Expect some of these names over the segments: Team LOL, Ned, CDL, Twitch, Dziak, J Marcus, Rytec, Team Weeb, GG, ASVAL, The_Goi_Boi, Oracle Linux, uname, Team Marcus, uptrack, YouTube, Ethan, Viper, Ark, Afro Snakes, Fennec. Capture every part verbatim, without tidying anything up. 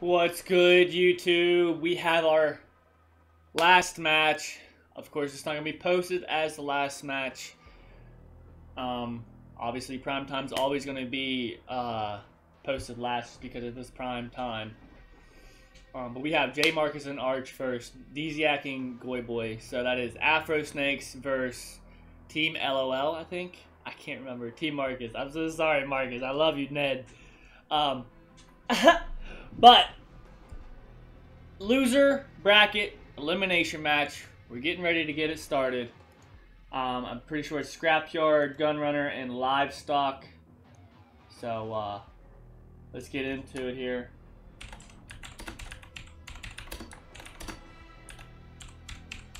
What's good, YouTube? We have our last match. Of course, it's not going to be posted as the last match. Um, obviously, prime time's always going to be uh, posted last because it is prime time. Um, but we have J Marcus and Arch first, Dziak and Goy Boy. So that is Afro Snakes versus Team LOL, I think. I can't remember. Team Marcus. I'm so sorry, Marcus. I love you, Ned. Um... But, loser bracket elimination match. We're getting ready to get it started. Um, I'm pretty sure it's Scrapyard, Gunrunner, and Livestock. So, uh, let's get into it here.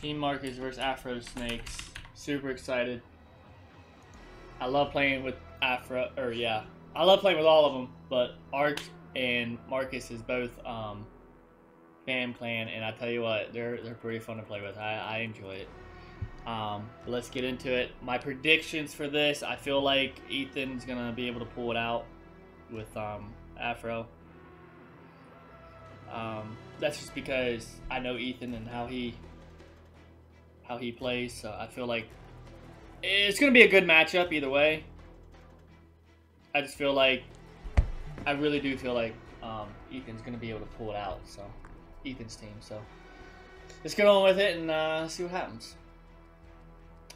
Team Marcus versus Afro Snakes. Super excited. I love playing with Afro, or yeah. I love playing with all of them, but Ark and Marcus is both um, fan clan, and I tell you what, they're they're pretty fun to play with. I, I enjoy it. Um, let's get into it. My predictions for this: I feel like Ethan's gonna be able to pull it out with um, Afro. Um, that's just because I know Ethan and how he how he plays. So I feel like it's gonna be a good matchup either way. I just feel like. I really do feel like um, Ethan's going to be able to pull it out, so Ethan's team. So let's get on with it and uh, see what happens.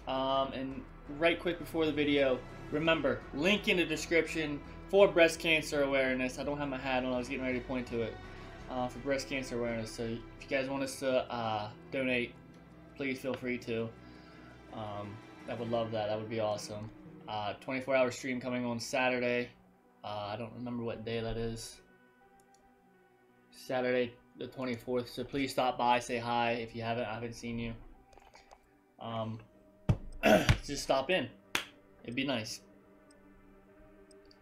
Um, and right quick before the video, remember, link in the description for breast cancer awareness. I don't have my hat on. I was getting ready to point to it uh, for breast cancer awareness. So if you guys want us to uh, donate, please feel free to. Um, I would love that. That would be awesome. twenty-four hour stream coming on Saturday. Uh, I don't remember what day that is. Saturday the twenty-fourth. So please stop by, say hi if you haven't. I haven't seen you. Um, just stop in. It'd be nice.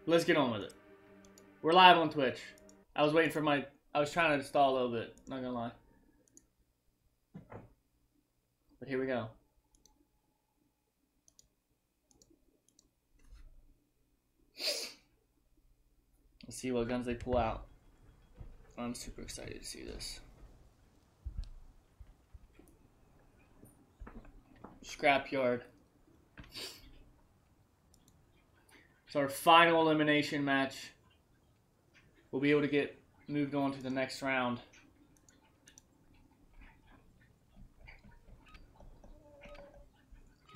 Let's get on with it. We're live on Twitch. I was waiting for my. I was trying to stall a little bit. Not gonna lie. But here we go. Let's see what guns they pull out. I'm super excited to see this. Scrapyard. It's our final elimination match. We'll be able to get moved on to the next round.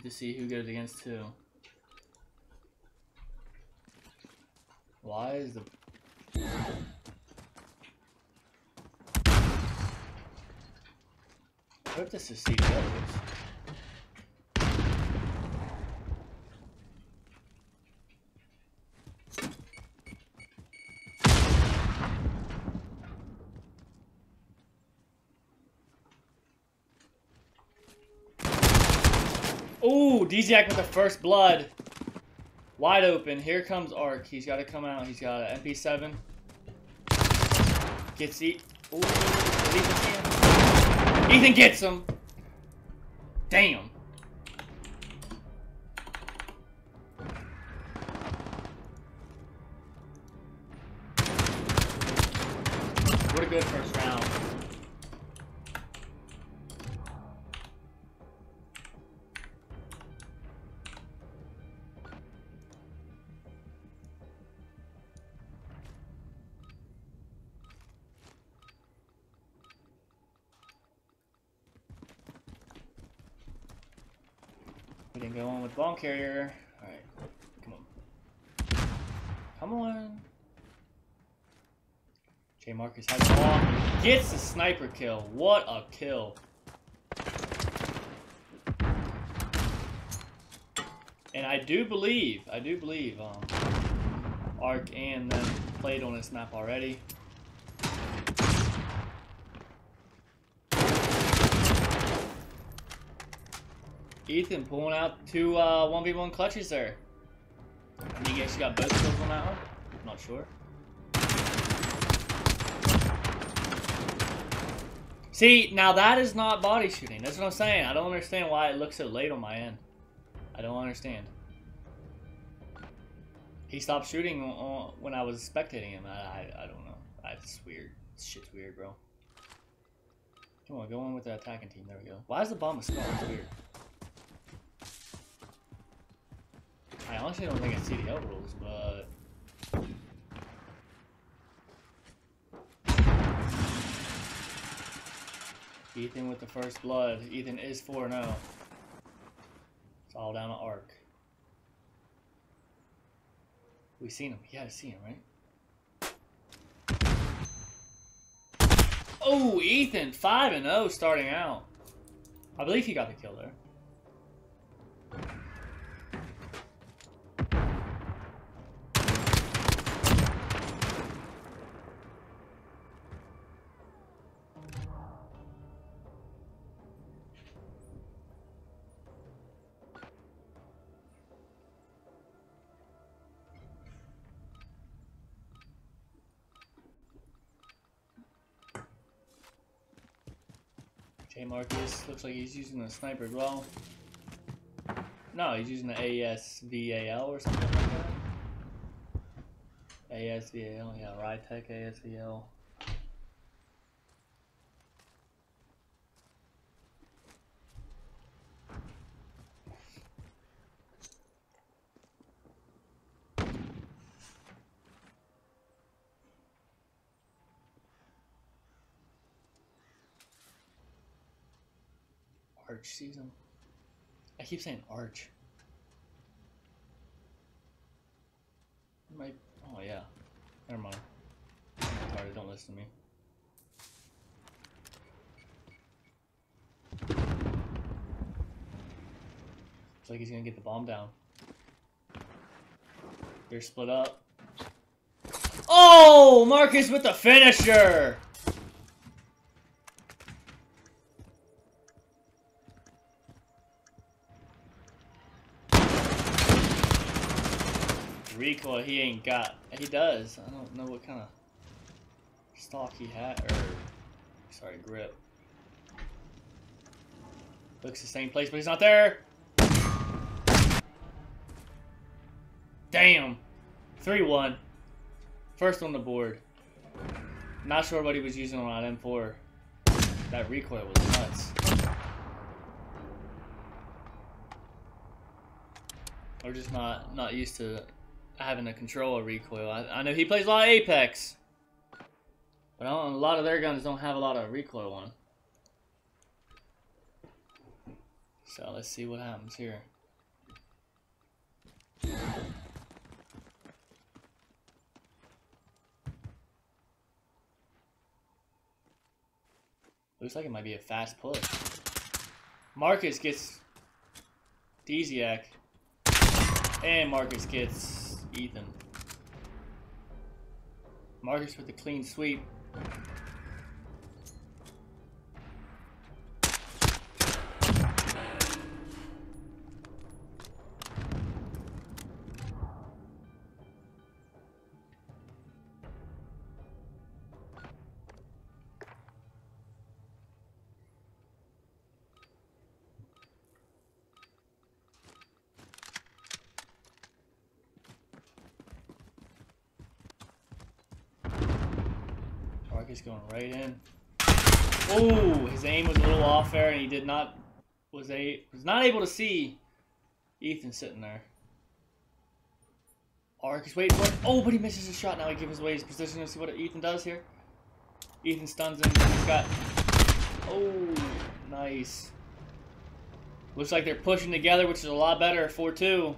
To see who goes against who. Why is the... I hope this is Steve Douglas. Ooh, Dziak with the first blood. Wide open. Here comes Ark. He's got to come out. He's got an M P seven. Gets Ethan. Ethan gets him. Damn. What a good first round. Didn't go on with bomb carrier. Alright, come on. Come on. J Marcus has the ball. Gets the sniper kill. What a kill. And I do believe, I do believe um, Ark and them played on this map already. Ethan pulling out two uh, one v one clutches there. And you guys got both kills on that one? I'm not sure. See, now that is not body shooting. That's what I'm saying. I don't understand why it looks so late on my end. I don't understand. He stopped shooting when I was spectating him. I, I, I don't know. I That's weird. This shit's weird, bro. Come on, go on with the attacking team. There we go. Why is the bomb a skull? It's weird. I honestly don't think it's C D L rules, but... Ethan with the first blood. Ethan is four and oh. It's all down to Ark. We seen him. Yeah, I see him, right? Oh, Ethan, five and oh starting out. I believe he got the kill there. J Marcus looks like he's using the sniper as well. No, he's using the A S V A L or something like that. A S V A L, yeah, Rytec A S V A L. Arch season. I keep saying Arch. My oh yeah, never mind. I'm retarded, don't listen to me. Looks like he's gonna get the bomb down. They're split up. Oh, Marcus with the finisher. Recoil he ain't got. He does. I don't know what kind of stock he had, or sorry, grip. Looks the same place, but he's not there. Damn. three one. First on the board. Not sure what he was using on that M four. That recoil was nuts. We're just not not used to having to control a recoil. I, I know he plays a lot of Apex, but I don't, a lot of their guns don't have a lot of recoil on them. So let's see what happens here. Looks like it might be a fast push. Marcus gets Dziak, and Marcus gets Ethan. Marcus with a clean sweep. He's going right in. Oh, his aim was a little off there, and he did not was a was not able to see Ethan sitting there. Ark is waiting for it. Oh, but he misses his shot. Now he gives away his position. Let's see what Ethan does here. Ethan stuns him. He's got. Oh, nice. Looks like they're pushing together, which is a lot better. four two.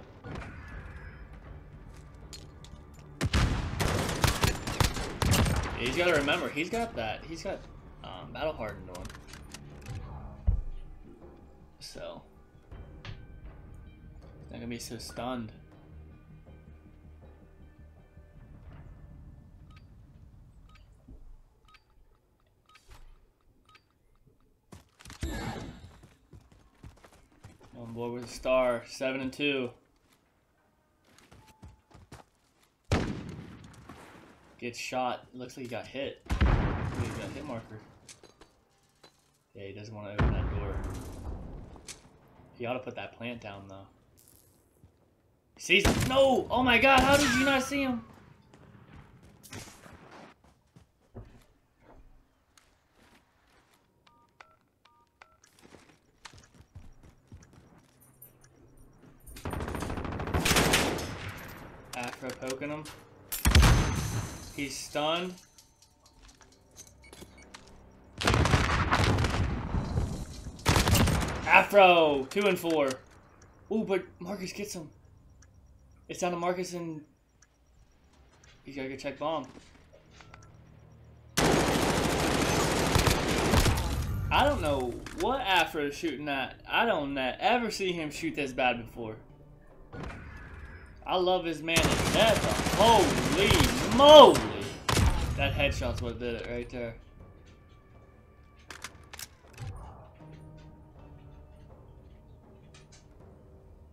He's gotta remember, he's got that. He's got um, battle hardened on. So he's not gonna be so stunned. One boy with a star, seven and two. Gets shot. Looks like he got hit. He got hit marker. Yeah, he doesn't want to open that door. He ought to put that plant down though. He sees him. No! Oh my god, how did you not see him? poking him. He's stunned. Afro! Two and four. Ooh, but Marcus gets him. It's down to Marcus and... he's gotta go check bomb. I don't know what Afro is shooting at. I don't ever see him shoot this bad before. I love his man. That's a holy moly. That headshot's what did it right there.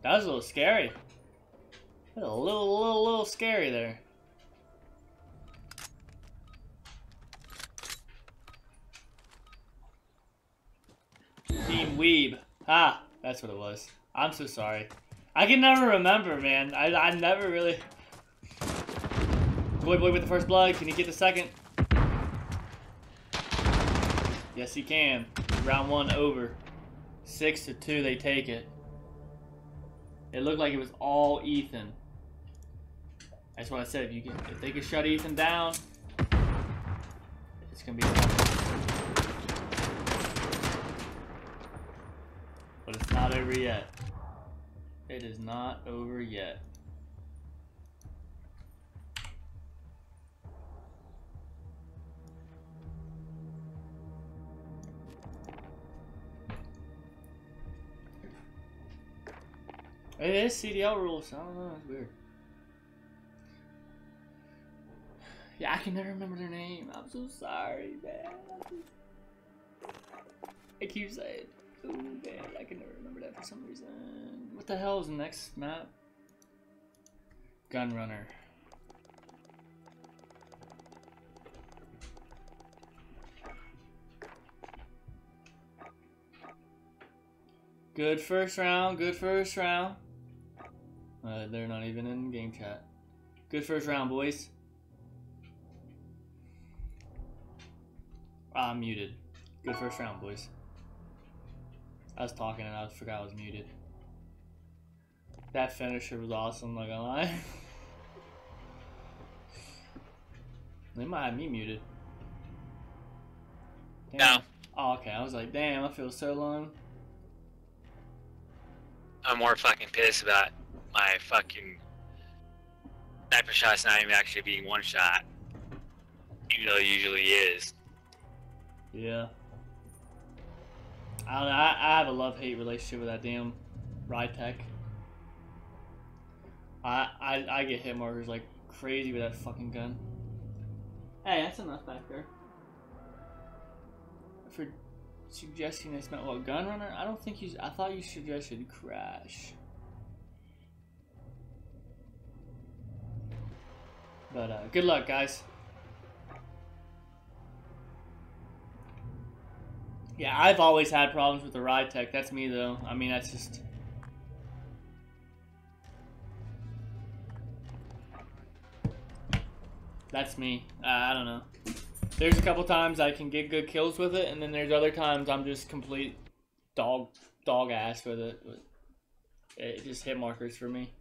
That was a little scary. That was a little, little, little scary there. Team Weeb. Ah, that's what it was. I'm so sorry. I can never remember, man. I, I never really... Boy, boy with the first blood. Can he get the second? Yes, he can. Round one over. Six to two, they take it. It looked like it was all Ethan. That's what I said. If you can, if they could shut Ethan down, it's gonna be tough. But it's not over yet. It is not over yet. It is C D L rules. I don't know. It's weird. Yeah, I can never remember their name. I'm so sorry, man. I keep saying, "Oh, man, I can never remember that for some reason." What the hell is the next map? Gunrunner. Good first round. Good first round. Uh, they're not even in game chat. Good first round, boys. Ah, I'm muted. Good first round, boys. I was talking and I forgot I was muted. That finisher was awesome, I'm not gonna lie. They might have me muted. Damn. No. Oh, okay. I was like, damn, I feel so alone. I'm more fucking pissed about my fucking sniper shot's not even actually being one shot, even though it usually is. Yeah. I don't know, I, I have a love-hate relationship with that damn Rytec. I, I I get hit markers like crazy with that fucking gun. Hey, that's enough back there. For suggesting this meant what, Gunrunner? I don't think you. I thought you suggested Crash. But uh, good luck, guys. Yeah, I've always had problems with the Rytec. That's me, though. I mean, that's just... that's me. Uh, I don't know. There's a couple times I can get good kills with it, and then there's other times I'm just complete dog dog ass with it. It just hit markers for me.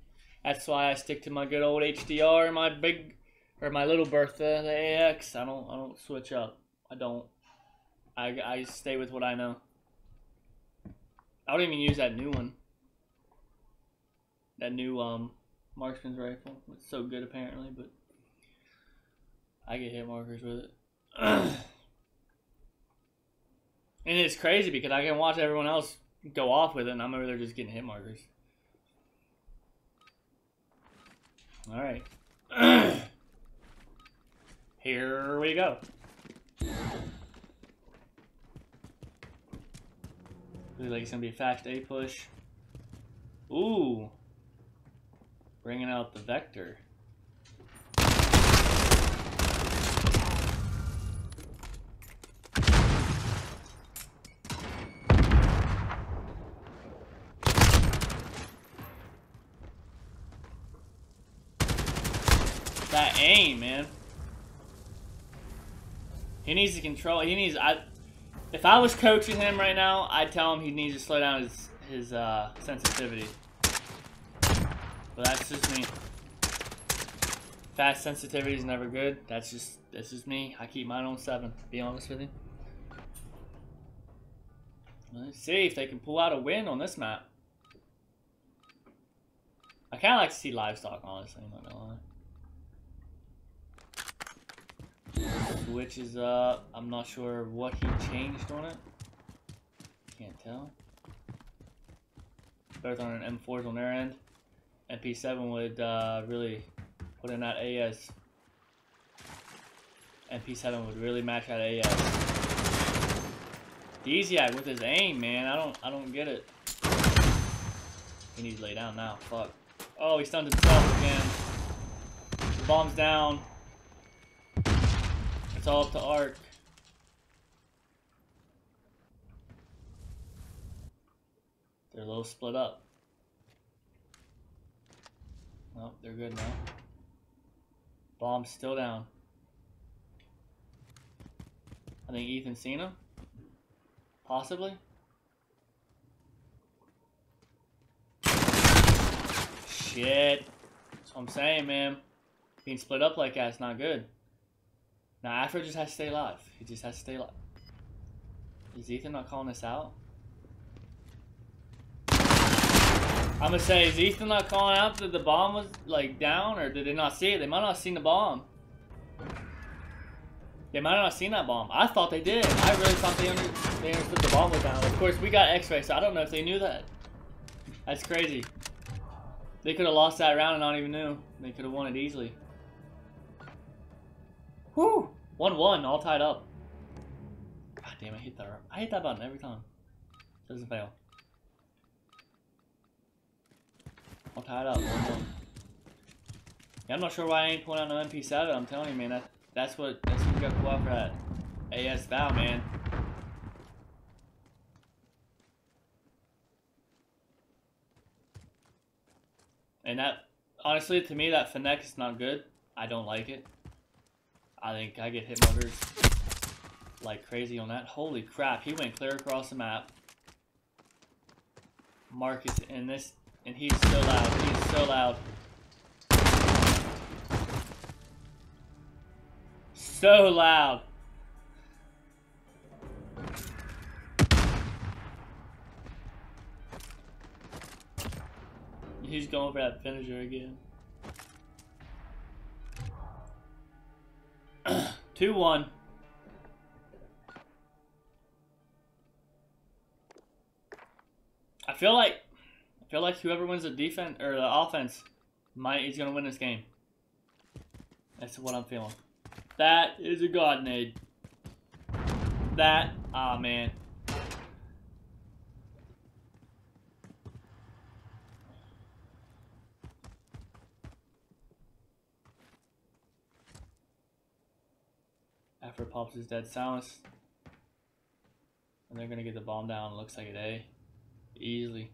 That's why I stick to my good old H D R and my big, or my little Bertha, the A X. I don't I don't switch up. I don't. I, I stay with what I know. I don't even use that new one. That new um marksman's rifle. It's so good apparently, but I get hit markers with it. And it's crazy because I can watch everyone else go off with it and I'm over there just getting hit markers. Alright. Here we go. Looks like it's gonna be a fast A push. Ooh, bringing out the Vector. That aim, man. He needs to control. He needs. I. If I was coaching him right now, I'd tell him he needs to slow down his, his uh, sensitivity. But that's just me. Fast sensitivity is never good. That's just, that's just me. I keep mine on seven, to be honest with you. Let's see if they can pull out a win on this map. I kind of like to see livestock, honestly. I'm not gonna lie. Switch is up. I'm not sure what he changed on it. Can't tell. Both on an M fours on their end. M P seven would uh, really put in that A S. M P seven would really match that A S. Dziak with his aim, man. I don't, I don't get it. He needs to lay down now. Fuck. Oh, he stunned himself again. The bomb's down. It's all up to Ark. They're a little split up. Nope, they're good now. Bomb's still down. I think Ethan seen him. Possibly. Shit. That's what I'm saying, man. Being split up like that's not good. Now Afro just has to stay alive. He just has to stay alive. Is Ethan not calling this out? I'm gonna say, is Ethan not calling out that the bomb was like down, or did they not see it? They might not have seen the bomb. They might not have seen that bomb. I thought they did. I really thought they under, they understood the bomb was down. Of course, we got X-ray, so I don't know if they knew that. That's crazy. They could have lost that round and not even knew. They could have won it easily. Whew! one one, all tied up. God damn, I hit that. I hit that button every time. It doesn't fail. All tied up. one one. Yeah, I'm not sure why I ain't pulling out no M P seven. I'm telling you, man. That, that's what... That's we got to pull out for that A S Val, man. And that, honestly, to me, that Fennec is not good. I don't like it. I think I get hit motors like crazy on that. Holy crap, he went clear across the map. Marcus in this, and he's so loud. He's so loud. So loud. He's going for that finisher again. two one. I feel like I feel like whoever wins the defense or the offense might is gonna win this game. That's what I'm feeling. That is a god nade. That, ah man. After pops is dead silence. And they're gonna get the bomb down, looks like an A. Easily.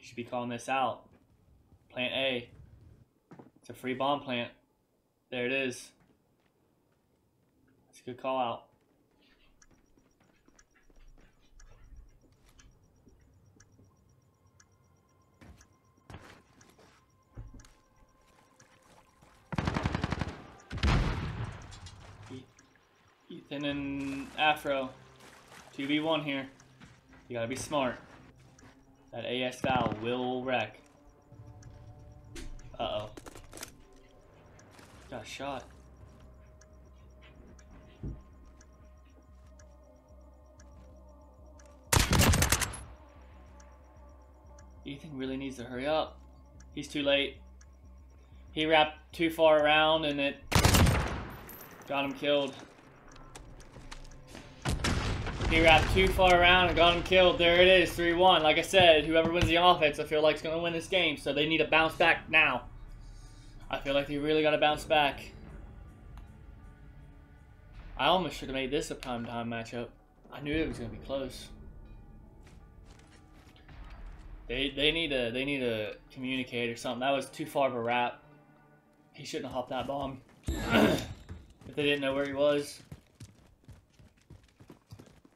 Should be calling this out. Plant A. It's a free bomb plant. There it is. That's a good call out. Ethan and Afro. two v one here. You gotta be smart. That A S style will wreck. Uh-oh. Got shot. Ethan really needs to hurry up. He's too late. He wrapped too far around and it got him killed. He wrapped too far around and got him killed. There it is, three one. Like I said, whoever wins the offense, I feel like, is going to win this game. So they need to bounce back now. I feel like they really got to bounce back. I almost should have made this a prime time matchup. I knew it was going to be close. They they need to they need to communicate or something. That was too far of a wrap. He shouldn't have hopped that bomb if they didn't know where he was.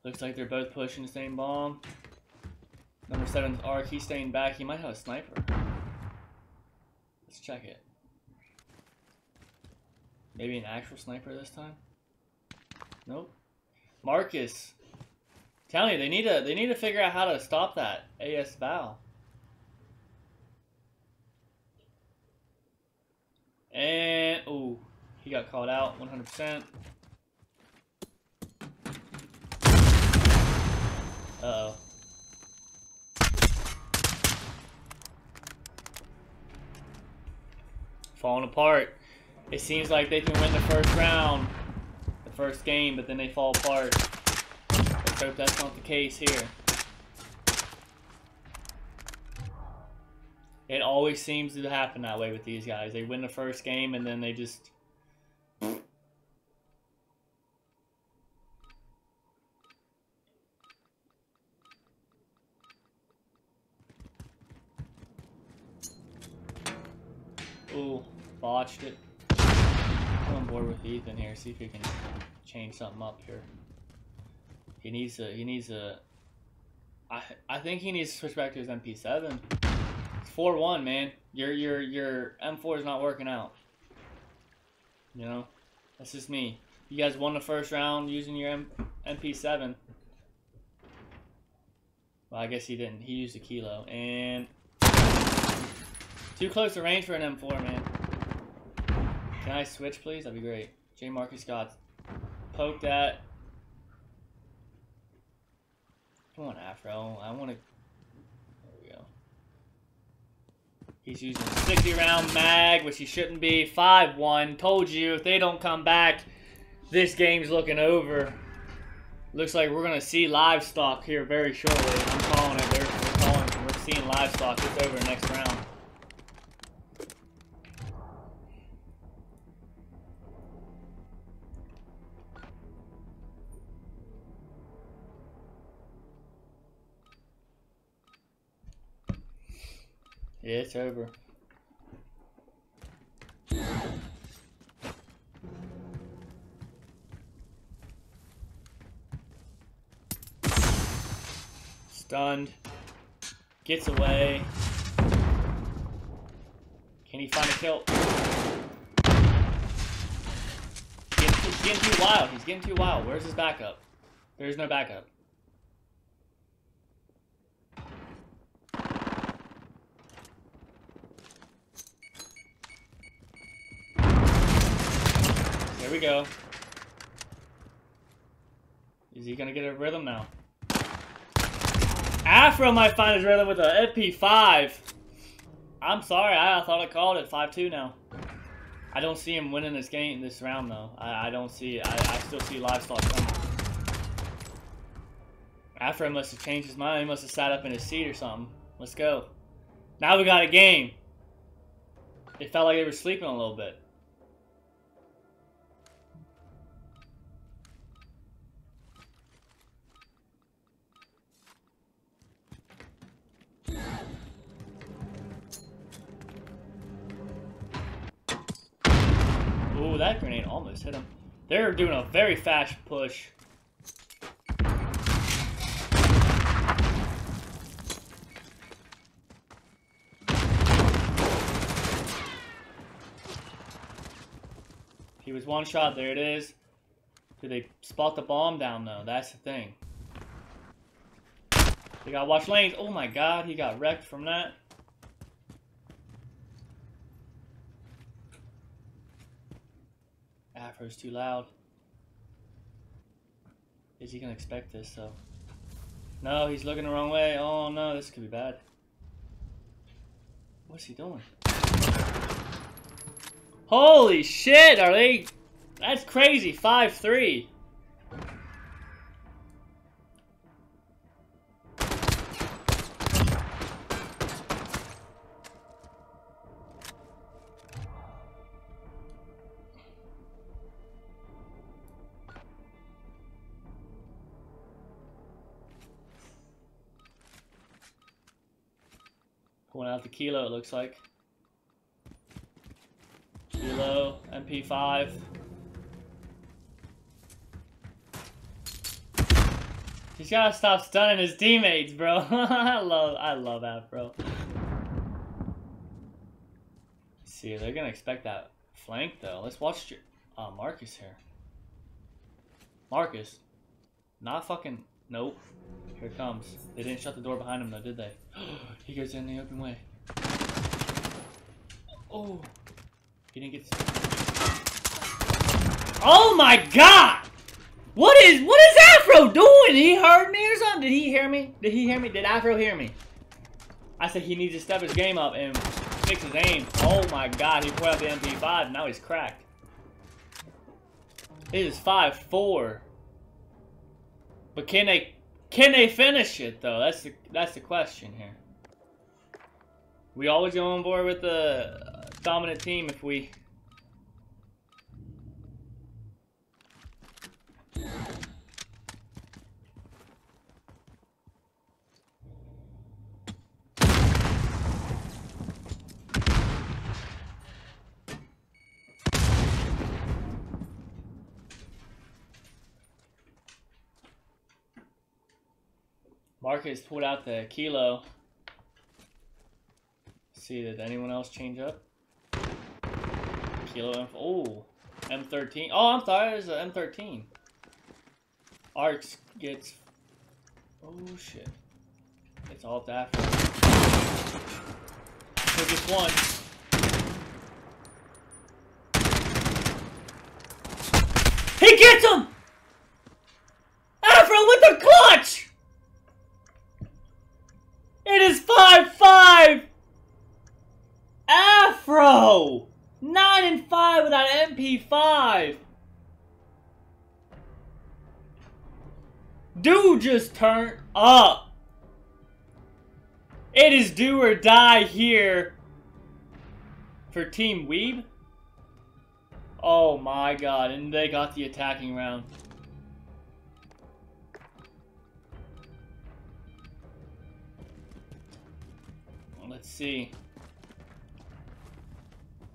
Looks like they're both pushing the same bomb. Number seven is Ark. He's staying back. He might have a sniper. Let's check it. Maybe an actual sniper this time. Nope. Marcus. Tell me, they need to they need to figure out how to stop that A S Val. And oh, he got called out one hundred percent. Uh-oh. Falling apart. It seems like they can win the first round, the first game, but then they fall apart. Let's hope that's not the case here. It always seems to happen that way with these guys. They win the first game and then they just... Ooh, botched it. I'm on board with Ethan here. See if he can change something up here. He needs a... He needs a... I, I think he needs to switch back to his M P seven. It's four one, man. Your your your M four is not working out. You know? That's just me. You guys won the first round using your M P seven. Well, I guess he didn't. He used a kilo. And... too close to range for an M four, man. Can I switch, please? That'd be great. J Marcus got poked at. Come on, Afro. I want to... There we go. He's using a sixty round mag, which he shouldn't be. five one. Told you, if they don't come back, this game's looking over. Looks like we're going to see livestock here very shortly. I'm calling it. They're calling it. We're seeing livestock. It's over next round. Yeah, it's over. Stunned. Gets away. Can he find a kill? He's getting too wild. He's getting too wild. Where's his backup? There's no backup. Here we go. Is he gonna get a rhythm now? Afro might find his rhythm with an M P five. I'm sorry, I thought I called it. Five two now. I don't see him winning this game, this round though. I, I don't see. I, I still see livestock coming. Afro must have changed his mind. He must have sat up in his seat or something. Let's go. Now we got a game. It felt like they were sleeping a little bit. Ooh, that grenade almost hit him. They're doing a very fast push. He was one shot. There it is. Did they spot the bomb down, though? That's the thing. They gotta watch lanes. Oh my god, he got wrecked from that. Afro's too loud. Is he gonna expect this though? No, he's looking the wrong way. Oh no, this could be bad. What's he doing? Holy shit, are they... That's crazy, five three. Pulling out the kilo, it looks like. Kilo, M P five. He's gotta stop stunning his teammates, bro. I love, I love Afro. Let's see, they're gonna expect that flank though. Let's watch uh, Marcus here. Marcus, not fucking. Nope. Here it comes. They didn't shut the door behind him though, did they? He goes in the open way. Oh, he didn't get. Oh my God! What is what is Afro doing? He heard me or something? Did he hear me? Did he hear me? Did Afro hear me? I said he needs to step his game up and fix his aim. Oh my God! He pulled out the M P five. Now he's cracked. It is five four. But can they can they finish it though? That's the that's the question here. We always go on board with the dominant team if we. Marcus pulled out the kilo. Let's see, did anyone else change up? Kilo M. Oh, M thirteen. Oh, I'm sorry, there's an M thirteen. Ark gets. Oh shit! It's all that. So just one. He gets him. Afro with the clutch. It is five five! Afro! nine and five without M P five! Dude just turned up! It is do or die here for Team Weeb. Oh my God, and they got the attacking round. Let's see.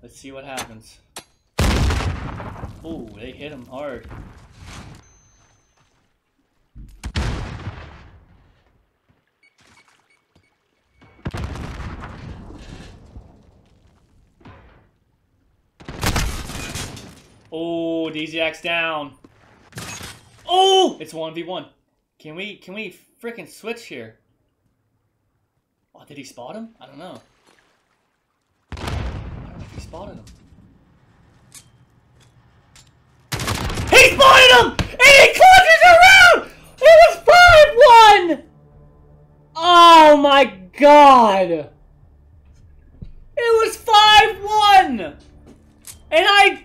Let's see what happens. Oh, they hit him hard. Oh, Dziak's down. Oh, it's one v one. Can we can we frickin' switch here? Oh, did he spot him? I don't know. I don't know if he spotted him. He spotted him! And he clutches around! It was five one! Oh my God! It was five one! And I...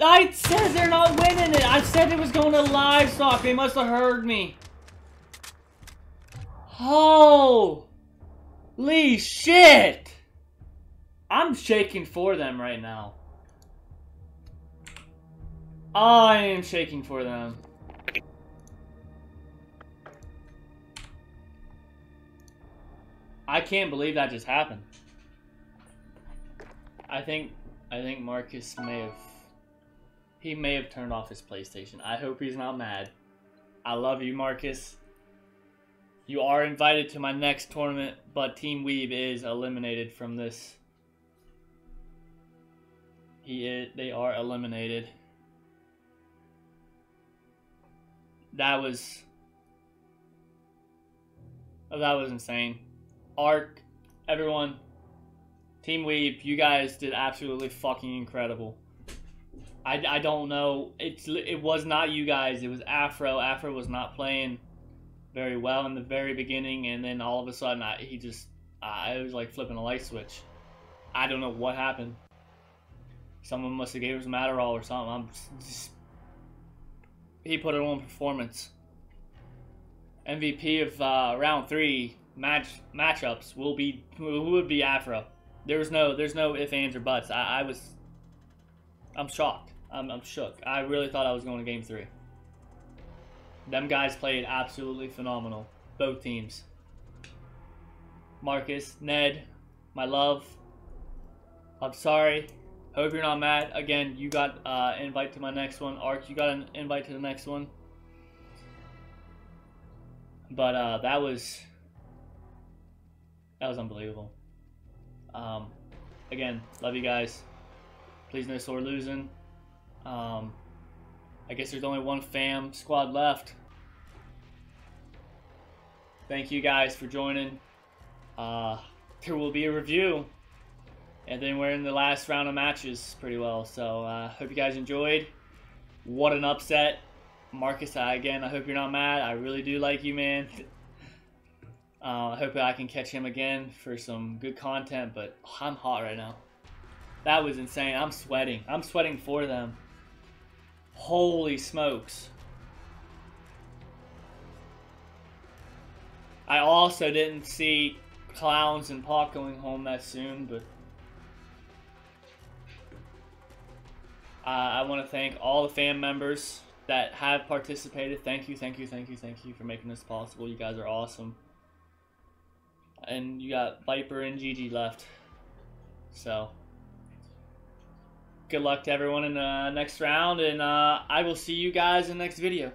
I said they're not winning it. I said it was going to live stock. They must have heard me. Oh... Holy shit! I'm shaking for them right now. I am shaking for them. I can't believe that just happened. I think I think Marcus may have he may have turned off his PlayStation. I hope he's not mad. I love you, Marcus. You are invited to my next tournament, but Team Weeb is eliminated from this. He is, they are eliminated. That was... Oh, that was insane. Ark, everyone, Team Weeb, you guys did absolutely fucking incredible. I, I don't know. It's, it was not you guys. It was Afro. Afro was not playing very well in the very beginning, and then all of a sudden I, he just I was like flipping a light switch. I don't know what happened. Someone must have gave him some Adderall or something. I'm just, he put it on performance. M V P of uh, round three match matchups will be who would be Afro. There was no there's no ifs, ands, or buts. I, I was I'm shocked. I'm, I'm shook. I really thought I was going to game three. Them guys played absolutely phenomenal. Both teams. Marcus, Ned, my love. I'm sorry. Hope you're not mad. Again, you got uh, an invite to my next one. Ark, you got an invite to the next one. But uh, that was that was unbelievable. Um, again, love you guys. Please no sore losing. Um, I guess there's only one fam squad left. Thank you guys for joining. Uh, there will be a review, and then we're in the last round of matches pretty well. So I uh, hope you guys enjoyed. What an upset. Marcus, I, again, I hope you're not mad. I really do like you, man. uh, I hope I can catch him again for some good content, but oh, I'm hot right now. That was insane. I'm sweating. I'm sweating for them. Holy smokes. I also didn't see Clowns and Pop going home that soon, but uh, I want to thank all the fan members that have participated. Thank you, thank you, thank you, thank you for making this possible. You guys are awesome. And you got Viper and G G left. So, good luck to everyone in the next round, and uh, I will see you guys in the next video.